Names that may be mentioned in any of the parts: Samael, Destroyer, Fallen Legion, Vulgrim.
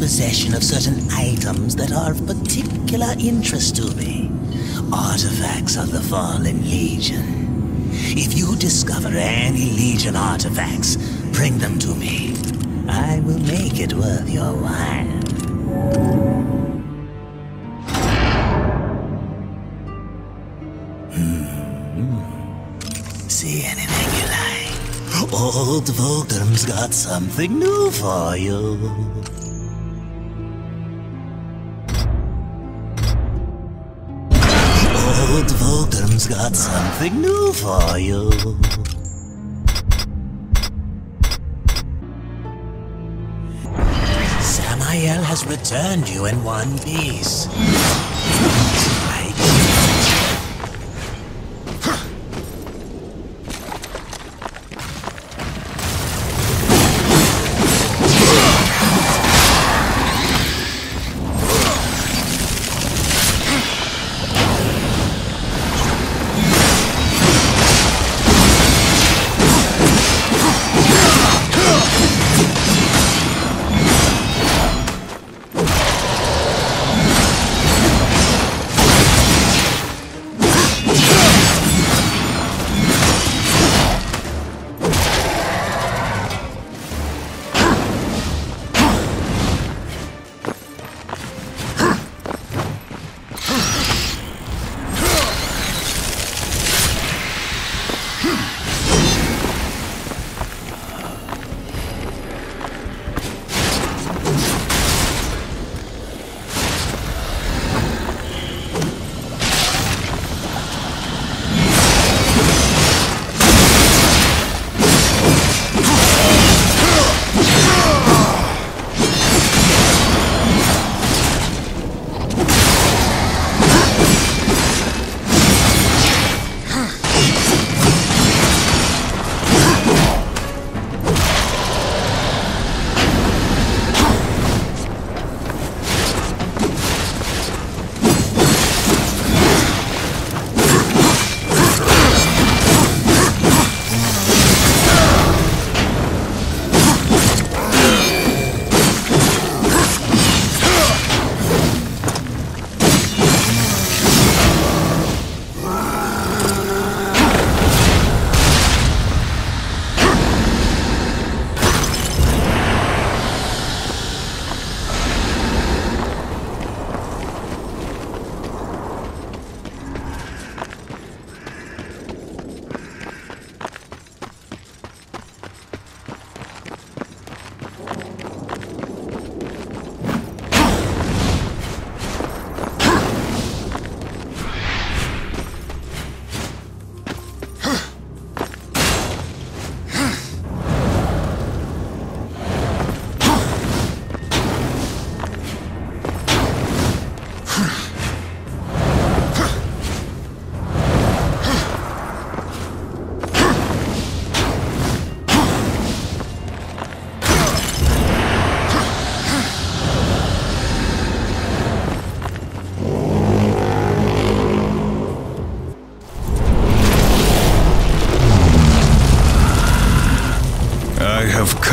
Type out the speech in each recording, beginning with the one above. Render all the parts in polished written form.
possession of certain items that are of particular interest to me. Artifacts of the Fallen Legion. If you discover any Legion artifacts, bring them to me. I will make it worth your while. See anything you like. Old Vulgrim's got something new for you. Old Vulgrim's got something new for you. Samael has returned you in one piece.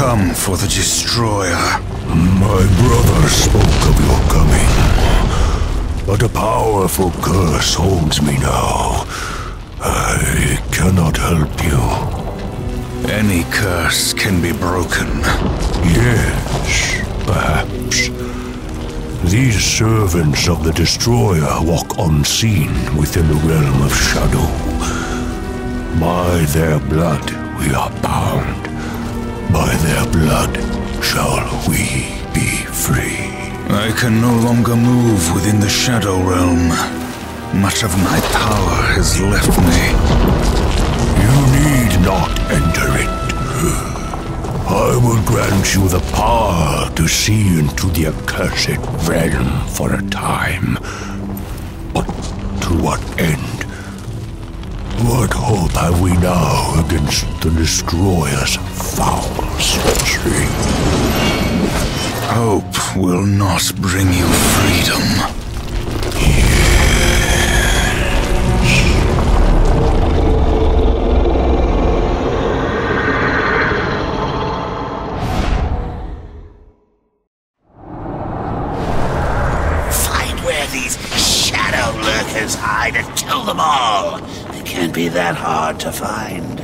Come for the Destroyer. My brother spoke of your coming, but a powerful curse holds me now. I cannot help you. Any curse can be broken. Yes, perhaps. These servants of the Destroyer walk unseen within the realm of shadow. By their blood we are bound. By their blood shall we be free. I can no longer move within the Shadow Realm. Much of my power has left me. You need not enter it. I will grant you the power to see into the accursed realm for a time. But to what end? What hope have we now against the Destroyer's foul sorcery? Hope will not bring you freedom. Yes. well. They can't be that hard to find.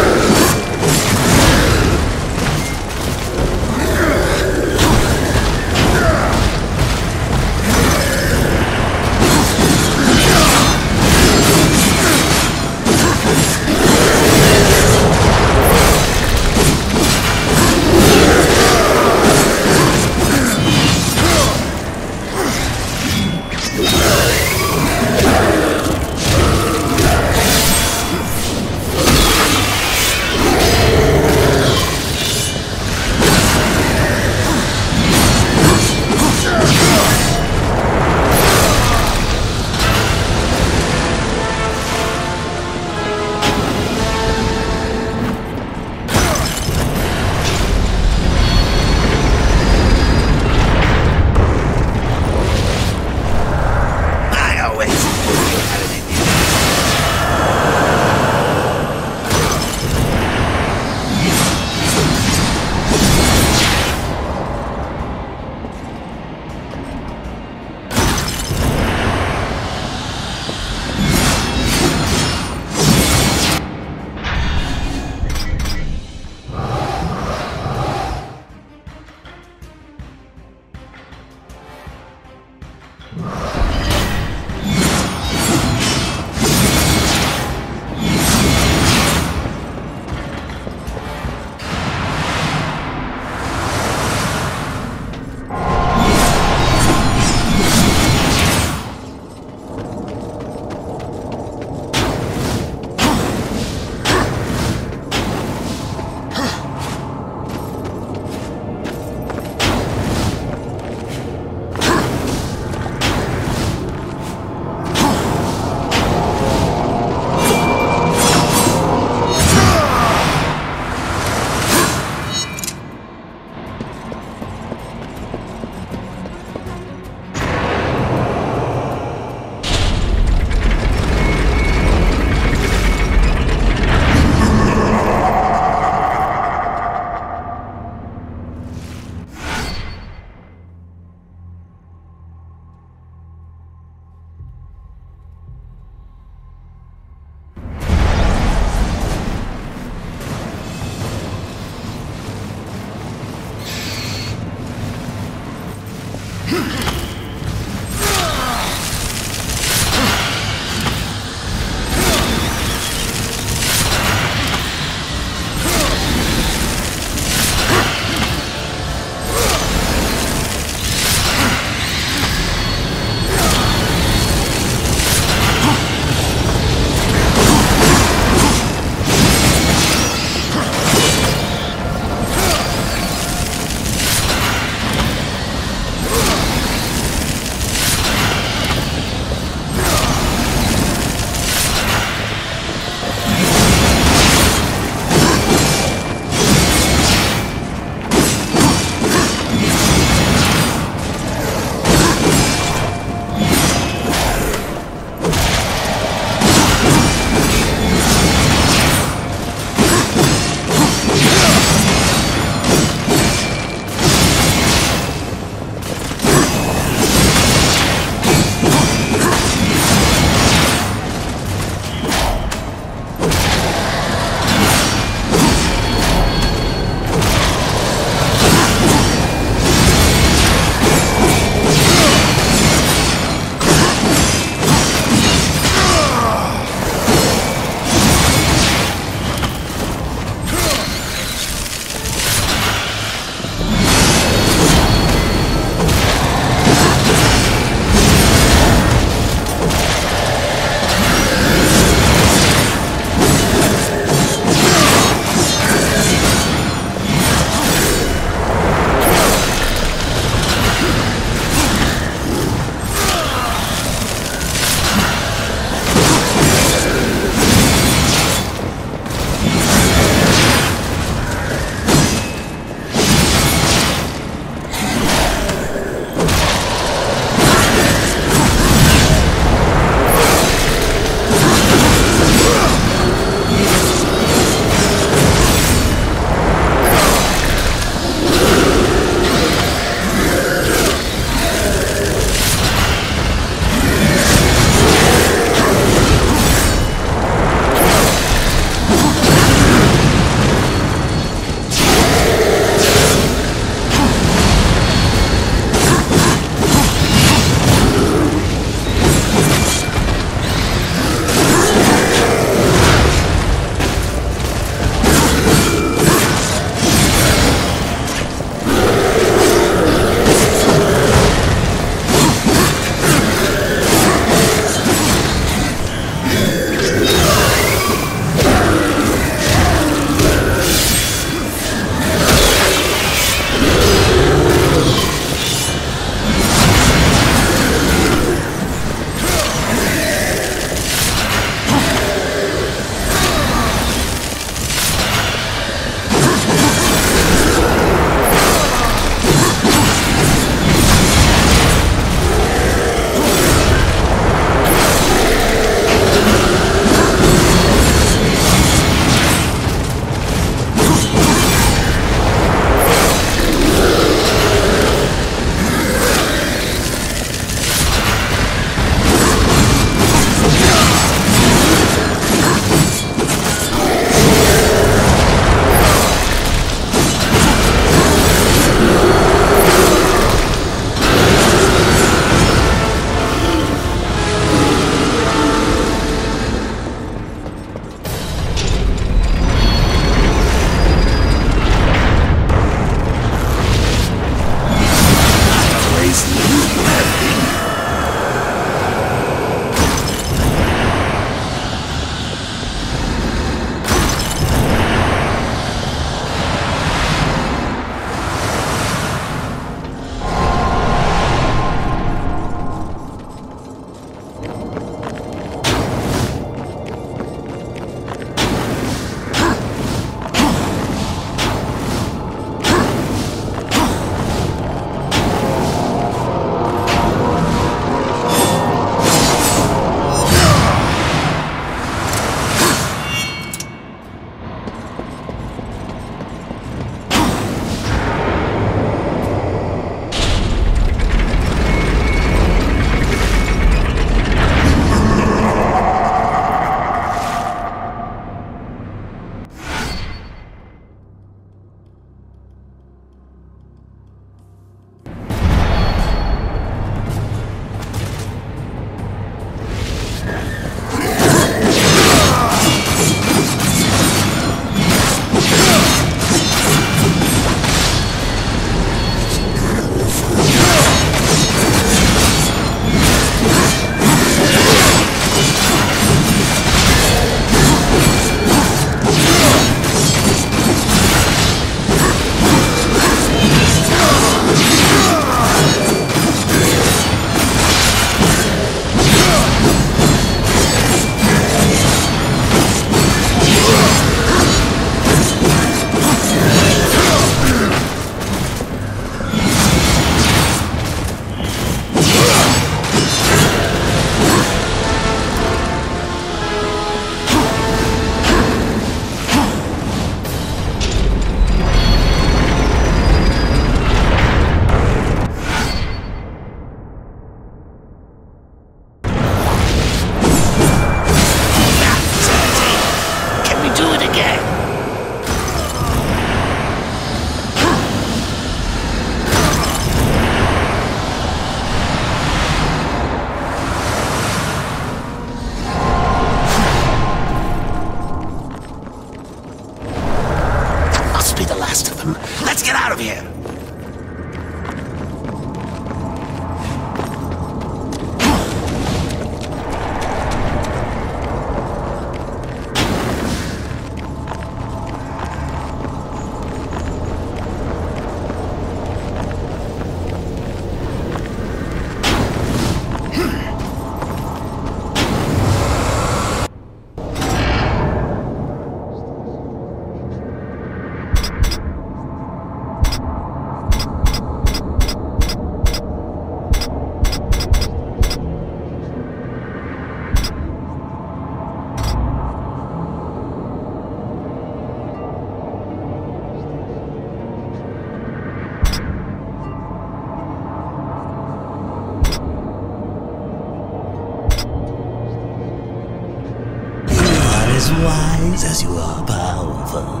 As you are powerful.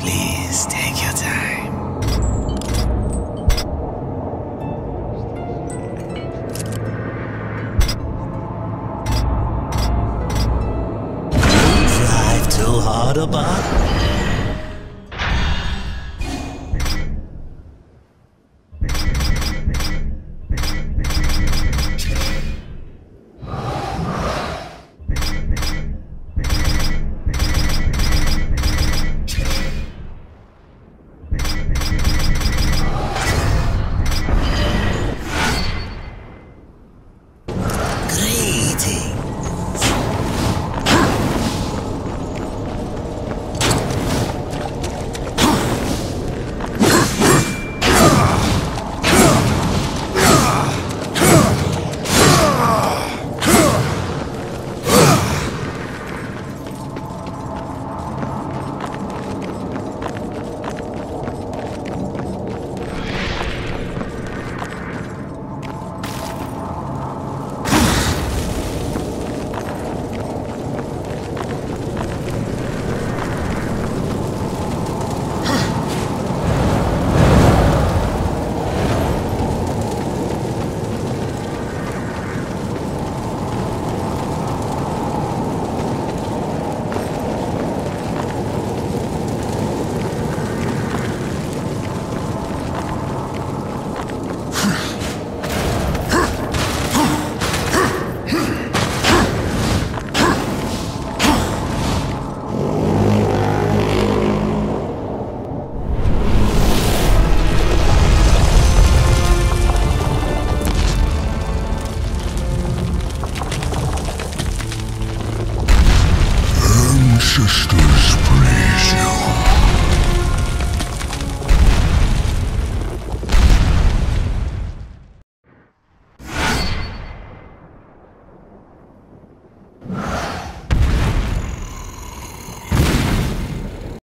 Please take your time. Don't drive too hard about. Sisters praise you.